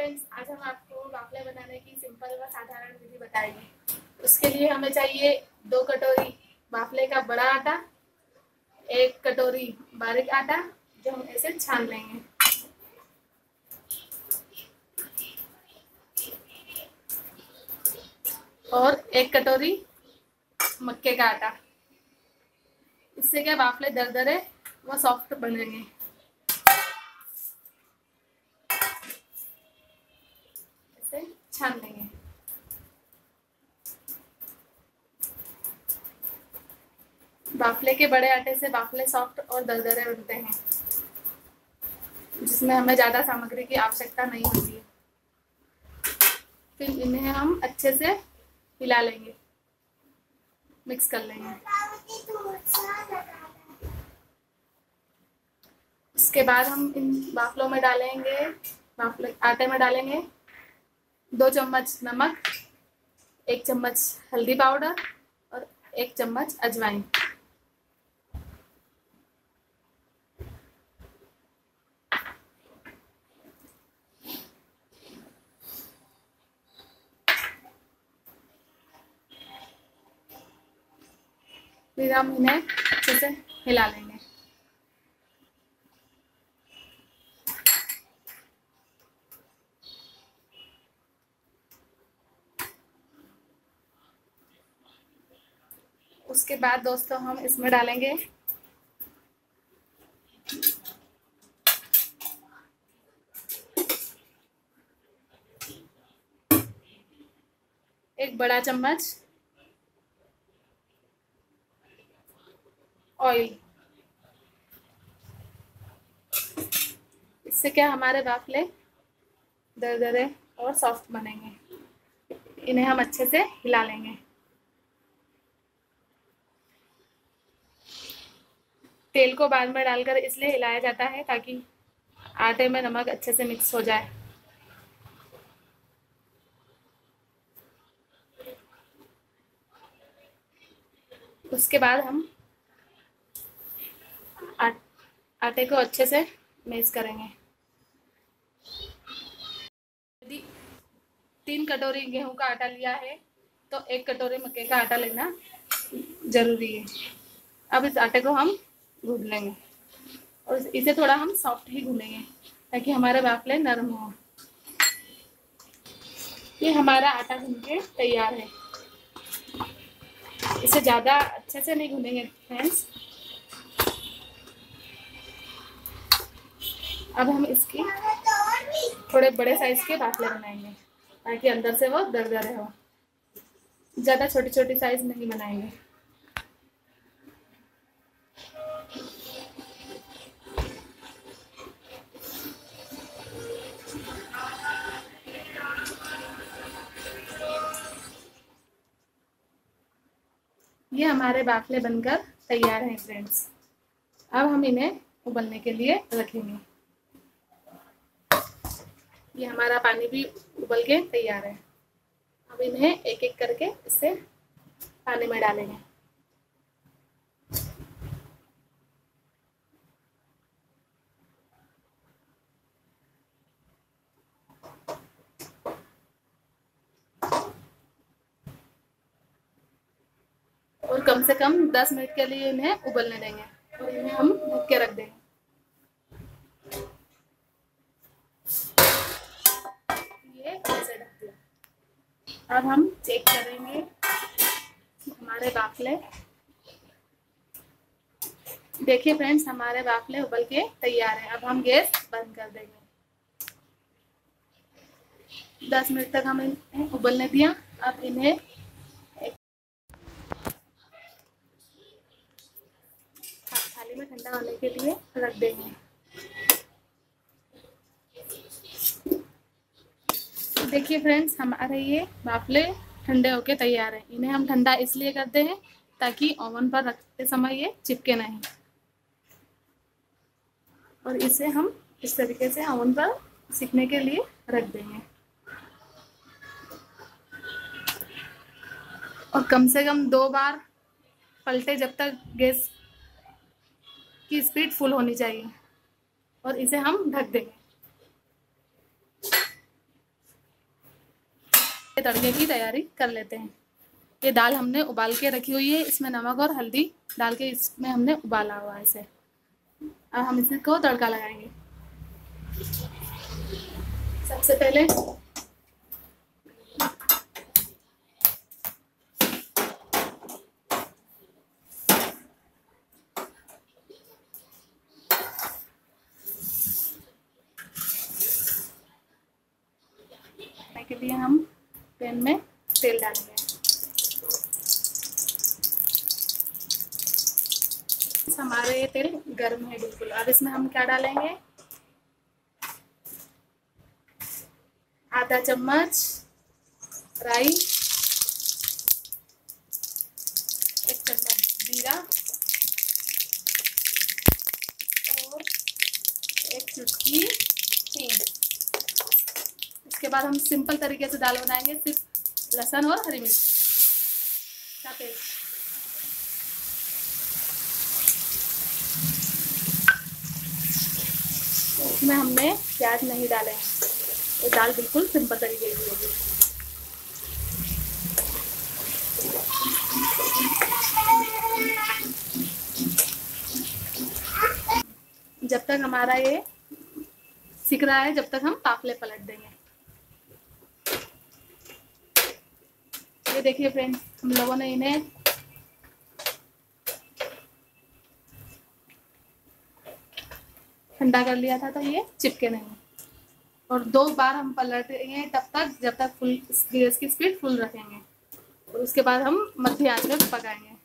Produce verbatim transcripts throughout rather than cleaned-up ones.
Friends, आज हम आपको बाफला बनाने की सिंपल व साधारण विधि बताएंगे। उसके लिए हमें चाहिए दो कटोरी बाफले का बड़ा आटा, एक कटोरी बारीक आटा जो हम ऐसे छान लेंगे। और एक कटोरी मक्के का आटा। इससे क्या बाफले दरदरे व सॉफ्ट बनेंगे। छान लेंगे। बाफले के बड़े आटे से बाफले सॉफ्ट और दरदरे बनते हैं, जिसमें हमें ज्यादा सामग्री की आवश्यकता नहीं होती है। फिर इन्हें हम अच्छे से हिला लेंगे, मिक्स कर लेंगे। इसके बाद हम इन बाफलों में डालेंगे बाफले आटे में डालेंगे दो चम्मच नमक, एक चम्मच हल्दी पाउडर और एक चम्मच अजवाइन। फिर हम इन्हें अच्छे से हिला लेंगे। उसके बाद दोस्तों हम इसमें डालेंगे एक बड़ा चम्मच ऑयल। इससे क्या हमारे बाफले दरदरे और सॉफ्ट बनेंगे। इन्हें हम अच्छे से हिला लेंगे। तेल को बाद में डालकर इसलिए हिलाया जाता है ताकि आटे में नमक अच्छे से मिक्स हो जाए। उसके बाद हम आट, आटे को अच्छे से मैश करेंगे। यदि तीन कटोरी गेहूं का आटा लिया है तो एक कटोरी मक्के का आटा लेना जरूरी है। अब इस आटे को हम गूंद लेंगे और इसे थोड़ा हम सॉफ्ट ही गूंदेंगे ताकि हमारे बाफले नरम हो। ये हमारा आटा गूंद के तैयार है। इसे ज़्यादा अच्छे से नहीं गूंदेंगे फ्रेंड्स। अब हम इसके थोड़े बड़े साइज के बाफले बनाएंगे ताकि अंदर से वो दरदरे हो। ज़्यादा छोटी छोटी साइज नहीं बनाएंगे। ये हमारे बाफले बनकर तैयार हैं फ्रेंड्स। अब हम इन्हें उबलने के लिए रखेंगे। ये हमारा पानी भी उबल के तैयार है। अब इन्हें एक एक करके इसे पानी में डालेंगे। और कम से कम दस मिनट के लिए इन्हें उबलने देंगे और इन्हें हम ढक के रख देंगे। ये ऐसे ढक दिया। अब हम चेक करेंगे कि हमारे बाफले, देखिए फ्रेंड्स, हमारे बाफले उबल के तैयार है। अब हम गैस बंद कर देंगे। दस मिनट तक हम इन्हें उबलने दिया। अब इन्हें में ठंडा होने के लिए रख देंगे। देखिए फ्रेंड्स, हमारे ये बाफले ठंडे होके तैयार हैं। इन्हें हम ठंडा इसलिए करते हैं ताकि ओवन पर रखते समय ये चिपके नहीं, और इसे हम इस तरीके से ओवन पर सिकने के लिए रख देंगे। और कम से कम दो बार पलटे जब तक गैस की स्पीड फुल होनी चाहिए, और इसे हम ढक देंगे। के तड़के की तैयारी कर लेते हैं। ये दाल हमने उबाल के रखी हुई है, इसमें नमक और हल्दी डाल के इसमें हमने उबाला हुआ है इसे। अब हम इसको तड़का लगाएंगे। सबसे पहले के लिए हम पैन में तेल डालेंगे। हमारा ये तेल गर्म है बिल्कुल। अब इसमें हम क्या डालेंगे, आधा चम्मच राई, एक चम्मच जीरा और एक चुटकी हींग। इसके बाद हम सिंपल तरीके से दाल बनाएंगे, सिर्फ लहसुन और हरी मिर्च का पेस्ट। इसमें हमने प्याज नहीं डाले हैं, ये दाल बिल्कुल सिंपल तरीके की होगी। जब तक हमारा ये सिक रहा है, जब तक हम पापले पलट देंगे। ये देखिए फ्रेंड्स, हम लोगों ने इन्हें ठंडा कर लिया था तो ये चिपके नहीं। और दो बार हम पलटेंगे तब तक जब तक फुल गैस की स्पीड फुल रखेंगे, और उसके बाद हम मध्य आंच में पकाएंगे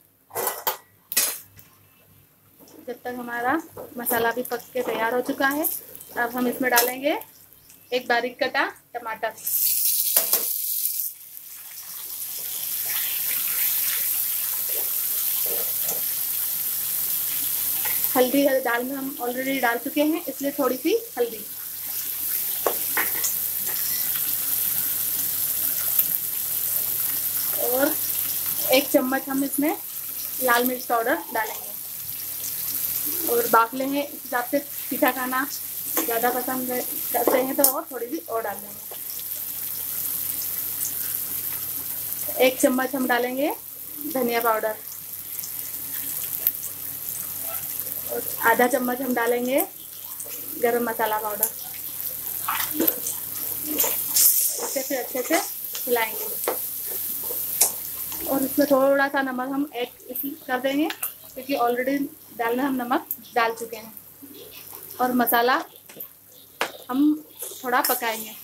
जब तक हमारा मसाला भी पक के तैयार हो चुका है। अब हम इसमें डालेंगे एक बारीक कटा टमाटर। हल्दी दाल में हम ऑलरेडी डाल चुके हैं, इसलिए थोड़ी सी हल्दी। और एक चम्मच हम इसमें लाल मिर्च पाउडर डालेंगे। और बाफले हैं, इस हिसाब से तीखा खाना ज़्यादा पसंद करते हैं तो और थोड़ी सी और डाल देंगे। एक चम्मच हम डालेंगे धनिया पाउडर, और आधा चम्मच हम डालेंगे गरम मसाला पाउडर। इसे फिर अच्छे से मिलाएंगे, और इसमें थोड़ा सा नमक हम ऐड कर देंगे क्योंकि ऑलरेडी दाल में हम नमक डाल चुके हैं। और मसाला हम थोड़ा पकाएंगे।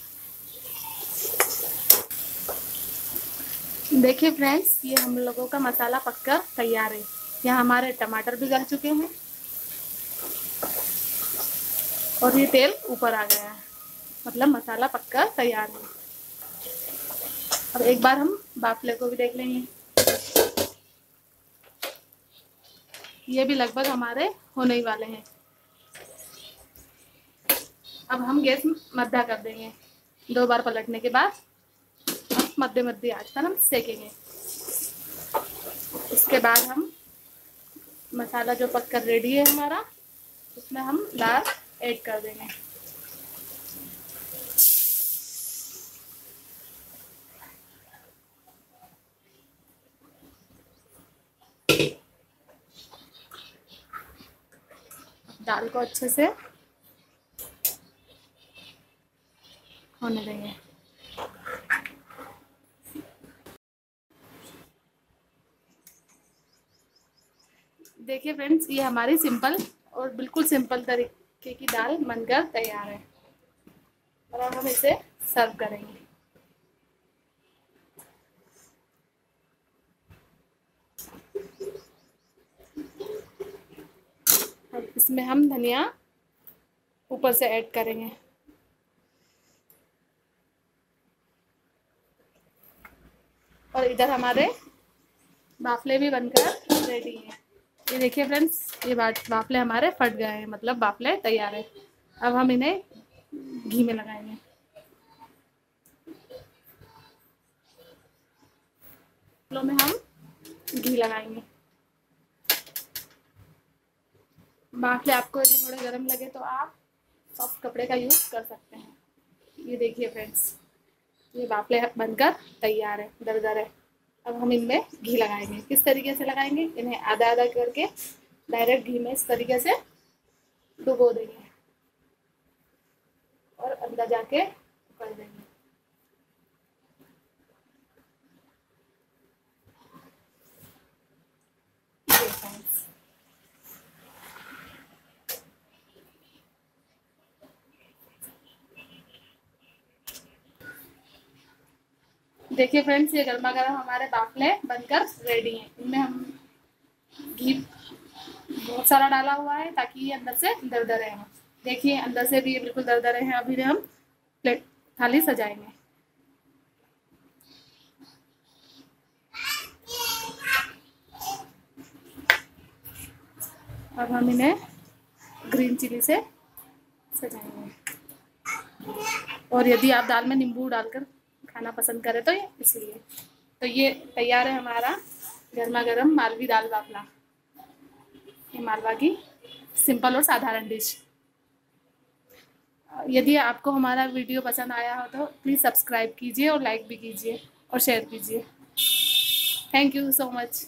देखिए फ्रेंड्स, ये हम लोगों का मसाला पककर तैयार है। यहाँ हमारे टमाटर भी गल चुके हैं और ये तेल ऊपर आ गया है, मतलब मसाला पककर तैयार है। अब एक बार हम बाफले को भी देख लेंगे। ये भी लगभग हमारे होने ही वाले हैं। अब हम गैस मध्य कर देंगे। दो बार पलटने के बाद मध्य मध्य आंच पर हम सेकेंगे। इसके बाद हम मसाला जो पककर रेडी है हमारा, उसमें हम दाल ऐड कर देंगे। दाल को अच्छे से होने देंगे। देखिए फ्रेंड्स, ये हमारी सिंपल और बिल्कुल सिंपल तरीके क्योंकि दाल बनकर तैयार है, और अब हम इसे सर्व करेंगे। अब इसमें हम धनिया ऊपर से ऐड करेंगे। और इधर हमारे बाफले भी बनकर रेडी हैं। ये देखिए फ्रेंड्स, ये बाफले हमारे फट गए हैं, मतलब बाफले तैयार है। अब हम इन्हें घी में लगाएंगे। बाफलों में हम घी लगाएंगे। बाफले आपको यदि थोड़े गर्म लगे तो आप सॉफ्ट कपड़े का यूज कर सकते हैं। ये देखिए फ्रेंड्स, ये बाफले बनकर तैयार है, दरदर है। अब हम इनमें घी लगाएंगे। किस तरीके से लगाएंगे? इन्हें आधा आधा करके डायरेक्ट घी में इस तरीके से डुबो देंगे और अंदर जाके उकल देंगे। देखिए फ्रेंड्स, ये गर्मा गर्म हमारे बाफले बनकर रेडी हैं। इनमें हम घी बहुत सारा डाला हुआ है ताकि ये अंदर से दरदरे हों। देखिए अंदर से भी ये बिल्कुल दरदरे हैं। अभी हम प्लेट थाली सजाएंगे। अब हम इन्हें ग्रीन चिली से सजाएंगे, और यदि आप दाल में नींबू डालकर खाना पसंद करें तो ये इसलिए। तो ये तैयार है हमारा गर्मा गर्म मालवी दाल बाफला। ये मालवा की सिंपल और साधारण डिश। यदि आपको हमारा वीडियो पसंद आया हो तो प्लीज़ सब्सक्राइब कीजिए और लाइक भी कीजिए और शेयर कीजिए। Thank you so much.